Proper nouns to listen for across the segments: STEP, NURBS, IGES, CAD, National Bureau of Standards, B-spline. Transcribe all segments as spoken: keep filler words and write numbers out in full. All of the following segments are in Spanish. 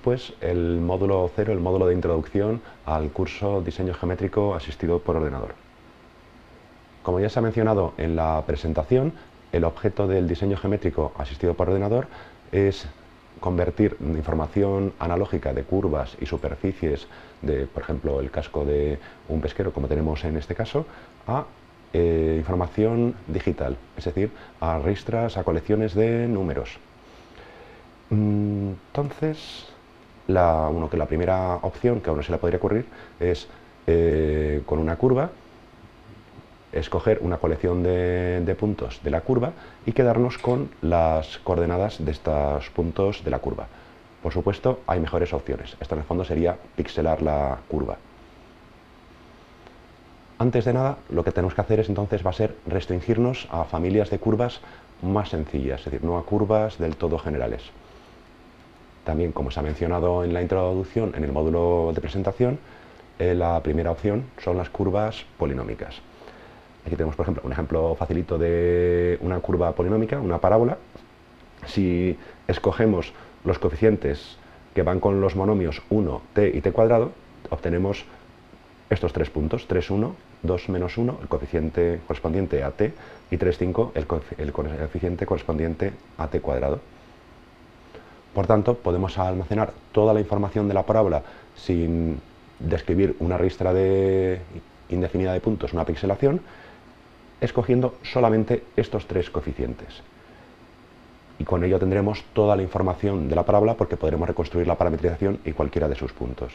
Tenemos pues el módulo cero, el módulo de introducción al curso Diseño Geométrico Asistido por Ordenador. Como ya se ha mencionado en la presentación, el objeto del diseño geométrico asistido por ordenador es convertir información analógica de curvas y superficies de, por ejemplo, el casco de un pesquero, como tenemos en este caso, a eh, información digital, es decir, a ristras, a colecciones de números. Entonces, la, bueno, que la primera opción que a uno se le podría ocurrir es eh, con una curva, escoger una colección de, de puntos de la curva y quedarnos con las coordenadas de estos puntos de la curva. Por supuesto, hay mejores opciones. Esta en el fondo sería pixelar la curva. Antes de nada, lo que tenemos que hacer es entonces va a ser restringirnos a familias de curvas más sencillas, es decir, no a curvas del todo generales. También, como se ha mencionado en la introducción, en el módulo de presentación, eh, la primera opción son las curvas polinómicas. Aquí tenemos, por ejemplo, un ejemplo facilito de una curva polinómica, una parábola. Si escogemos los coeficientes que van con los monomios uno, t y t cuadrado, obtenemos estos tres puntos, tres, uno, dos, menos uno, el coeficiente correspondiente a t, y tres, cinco, el, coefic el coeficiente correspondiente a t cuadrado. Por tanto, podemos almacenar toda la información de la parábola sin describir una ristra de indefinida de puntos, una pixelación, escogiendo solamente estos tres coeficientes. Y con ello tendremos toda la información de la parábola porque podremos reconstruir la parametrización y cualquiera de sus puntos.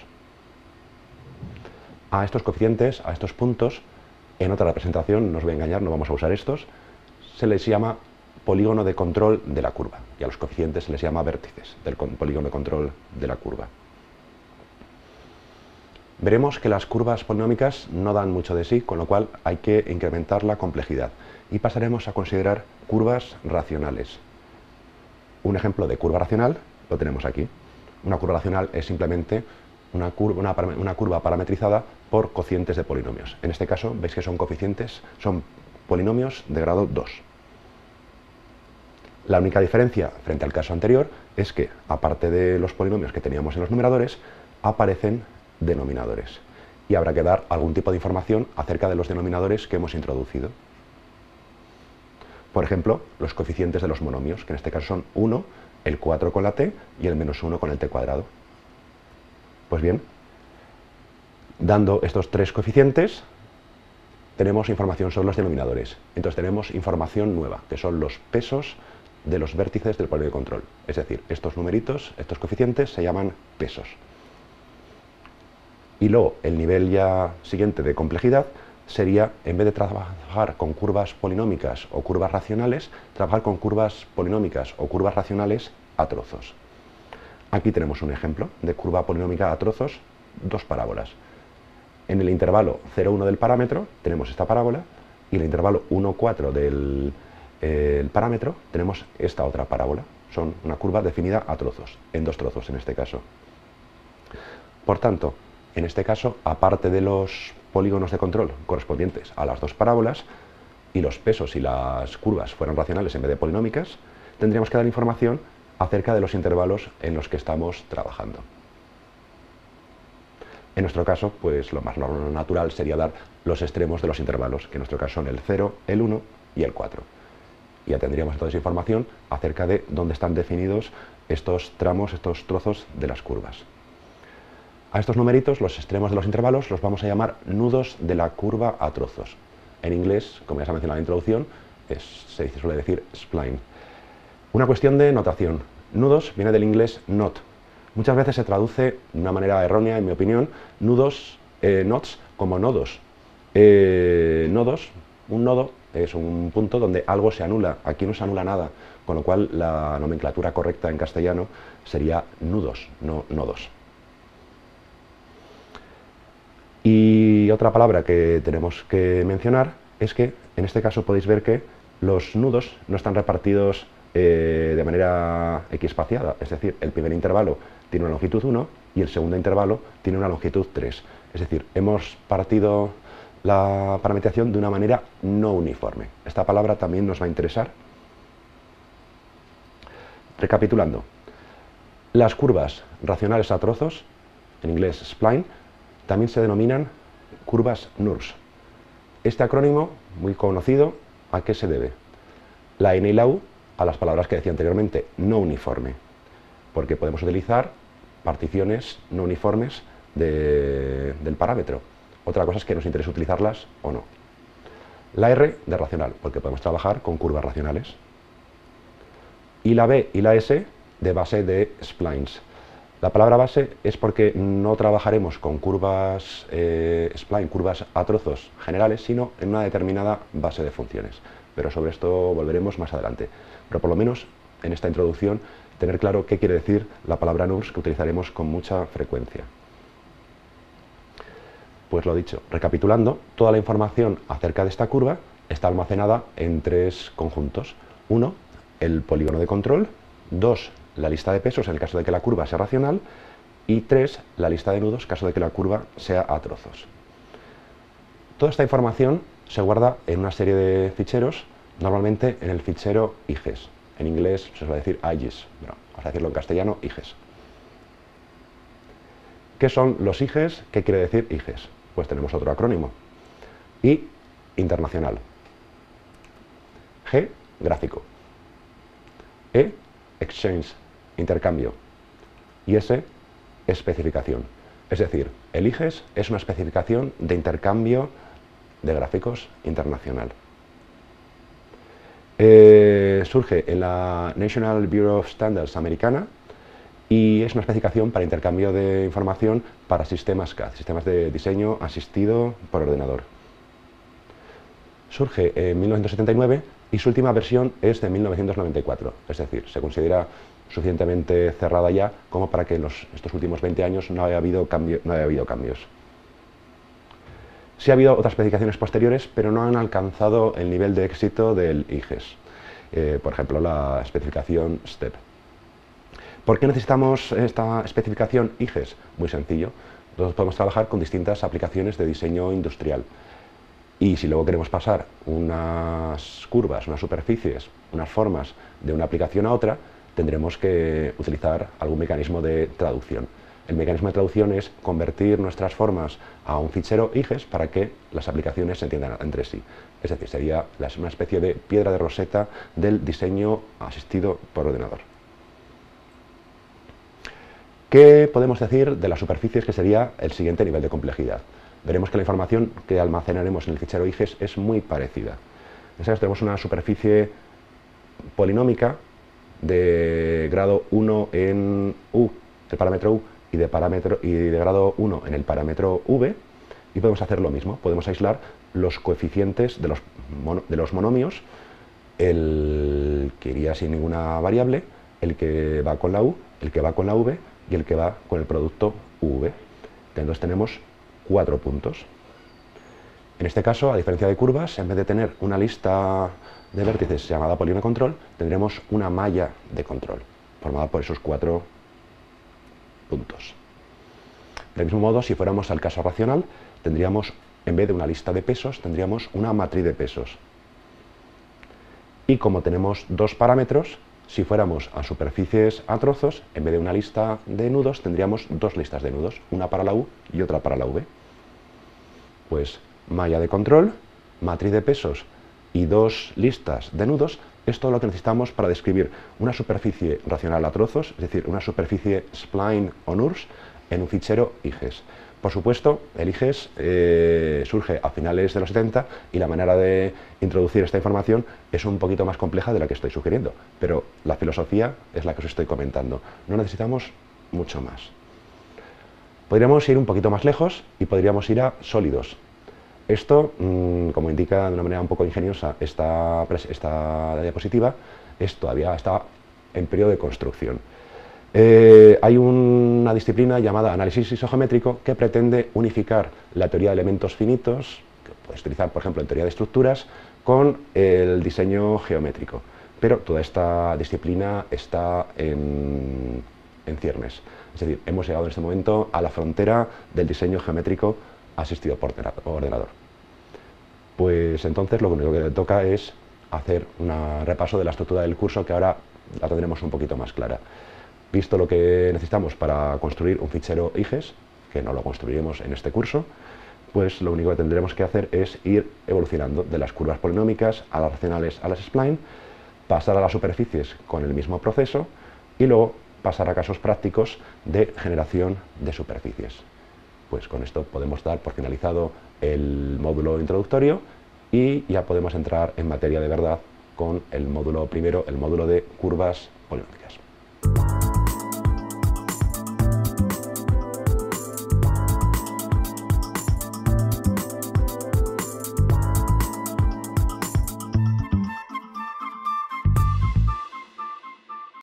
A estos coeficientes, a estos puntos, en otra representación, no os voy a engañar, no vamos a usar estos, se les llama polígono de control de la curva, y a los coeficientes se les llama vértices del polígono de control de la curva. Veremos que las curvas polinómicas no dan mucho de sí, con lo cual hay que incrementar la complejidad y pasaremos a considerar curvas racionales. Un ejemplo de curva racional lo tenemos aquí. Una curva racional es simplemente una curva, una, una curva parametrizada por cocientes de polinomios. En este caso veis que son coeficientes, son polinomios de grado dos. La única diferencia frente al caso anterior es que, aparte de los polinomios que teníamos en los numeradores, aparecen denominadores, y habrá que dar algún tipo de información acerca de los denominadores que hemos introducido. Por ejemplo, los coeficientes de los monomios, que en este caso son uno, el cuatro con la t y el menos uno con el t cuadrado. Pues bien, dando estos tres coeficientes, tenemos información sobre los denominadores. Entonces tenemos información nueva, que son los pesos de los vértices del polígono de control. Es decir, estos numeritos, estos coeficientes, se llaman pesos. Y luego el nivel ya siguiente de complejidad sería, en vez de trabajar con curvas polinómicas o curvas racionales, trabajar con curvas polinómicas o curvas racionales a trozos. Aquí tenemos un ejemplo de curva polinómica a trozos, dos parábolas. En el intervalo cero, uno del parámetro tenemos esta parábola y en el intervalo uno, cuatro del eh, el parámetro tenemos esta otra parábola. Son una curva definida a trozos, en dos trozos en este caso. Por tanto, en este caso, aparte de los polígonos de control correspondientes a las dos parábolas, y los pesos y las curvas fueran racionales en vez de polinómicas, tendríamos que dar información acerca de los intervalos en los que estamos trabajando. En nuestro caso, pues lo más natural sería dar los extremos de los intervalos, que en nuestro caso son el cero, el uno y el cuatro. Y ya tendríamos entonces información acerca de dónde están definidos estos tramos, estos trozos de las curvas. A estos numeritos, los extremos de los intervalos, los vamos a llamar nudos de la curva a trozos. En inglés, como ya se ha mencionado en la introducción, es, se suele decir spline. Una cuestión de notación. Nudos viene del inglés knot. Muchas veces se traduce de una manera errónea, en mi opinión, nudos, eh, knots, como nodos. Eh, nodos, un nodo es un punto donde algo se anula. Aquí no se anula nada, con lo cual la nomenclatura correcta en castellano sería nudos, no nodos. Y otra palabra que tenemos que mencionar es que, en este caso podéis ver que los nudos no están repartidos eh, de manera equiespaciada, es decir, el primer intervalo tiene una longitud uno y el segundo intervalo tiene una longitud tres. Es decir, hemos partido la parametrización de una manera no uniforme. Esta palabra también nos va a interesar. Recapitulando, Las curvas racionales a trozos, en inglés spline, también se denominan curvas NURBS. Este acrónimo, muy conocido, ¿a qué se debe? La N y la U a las palabras que decía anteriormente, no uniforme, porque podemos utilizar particiones no uniformes de, del parámetro. Otra cosa es que nos interese utilizarlas o no. La R de racional, porque podemos trabajar con curvas racionales. Y la B y la S de base de splines. La palabra base es porque no trabajaremos con curvas eh, spline, curvas a trozos generales, sino en una determinada base de funciones. Pero sobre esto volveremos más adelante. Pero por lo menos en esta introducción tener claro qué quiere decir la palabra NURBS, que utilizaremos con mucha frecuencia. Pues lo dicho, recapitulando, toda la información acerca de esta curva está almacenada en tres conjuntos. Uno, el polígono de control. Dos, la lista de pesos en el caso de que la curva sea racional. Y tres, la lista de nudos en caso de que la curva sea a trozos. Toda esta información se guarda en una serie de ficheros, normalmente en el fichero I G E S. En inglés se suele decir I G E S, pero vamos a decirlo en castellano, I G E S. ¿Qué son los I G E S? ¿Qué quiere decir I G E S? Pues tenemos otro acrónimo. I, internacional. G, gráfico. E, exchange, intercambio. Y S, especificación. Es decir, el I G E S es una especificación de intercambio de gráficos internacional. Eh, surge en la National Bureau of Standards americana y es una especificación para intercambio de información para sistemas C A D, sistemas de diseño asistido por ordenador. Surge en mil novecientos setenta y nueve y su última versión es de mil novecientos noventa y cuatro, es decir, se considera suficientemente cerrada ya como para que en los, estos últimos veinte años no haya habido cambio, no haya habido cambios. Sí ha habido otras especificaciones posteriores, pero no han alcanzado el nivel de éxito del I G E S. Eh, por ejemplo, la especificación STEP. ¿Por qué necesitamos esta especificación I G E S? Muy sencillo. Nosotros podemos trabajar con distintas aplicaciones de diseño industrial. Y si luego queremos pasar unas curvas, unas superficies, unas formas de una aplicación a otra, tendremos que utilizar algún mecanismo de traducción. El mecanismo de traducción es convertir nuestras formas a un fichero I G E S para que las aplicaciones se entiendan entre sí. Es decir, sería una especie de piedra de roseta del diseño asistido por ordenador. ¿Qué podemos decir de las superficies, que sería el siguiente nivel de complejidad? Veremos que la información que almacenaremos en el fichero I G E S es muy parecida. Entonces, tenemos una superficie polinómica de grado uno en U, el parámetro U, y de, parámetro, y de grado uno en el parámetro V, y podemos hacer lo mismo, podemos aislar los coeficientes de los, mono, de los monomios, el que iría sin ninguna variable, el que va con la U, el que va con la V y el que va con el producto V. Entonces tenemos cuatro puntos. En este caso, a diferencia de curvas, en vez de tener una lista de vértices llamada polígono control, tendremos una malla de control formada por esos cuatro puntos. Del mismo modo, si fuéramos al caso racional, tendríamos, en vez de una lista de pesos, tendríamos una matriz de pesos. Y como tenemos dos parámetros, si fuéramos a superficies a trozos, en vez de una lista de nudos, tendríamos dos listas de nudos, una para la U y otra para la V. Pues malla de control, matriz de pesos y dos listas de nudos es todo lo que necesitamos para describir una superficie racional a trozos, es decir, una superficie spline o NURBS en un fichero I G E S. Por supuesto, el I G E S eh, surge a finales de los setenta y la manera de introducir esta información es un poquito más compleja de la que estoy sugiriendo, pero la filosofía es la que os estoy comentando. No necesitamos mucho más. Podríamos ir un poquito más lejos y podríamos ir a sólidos. Esto, como indica de una manera un poco ingeniosa esta, esta diapositiva, es todavía está en periodo de construcción. Eh, hay una disciplina llamada análisis isogeométrico que pretende unificar la teoría de elementos finitos, que puedes utilizar por ejemplo en teoría de estructuras, con el diseño geométrico. Pero toda esta disciplina está en, en ciernes. Es decir, hemos llegado en este momento a la frontera del diseño geométrico asistido por ordenador. Pues entonces lo único que toca es hacer un repaso de la estructura del curso, que ahora la tendremos un poquito más clara. visto lo que necesitamos para construir un fichero I G E S, que no lo construiremos en este curso, pues lo único que tendremos que hacer es ir evolucionando de las curvas polinómicas a las racionales, a las spline, pasar a las superficies con el mismo proceso y luego pasar a casos prácticos de generación de superficies. Pues con esto podemos dar por finalizado el módulo introductorio y ya podemos entrar en materia de verdad con el módulo primero, el módulo de curvas polinómicas.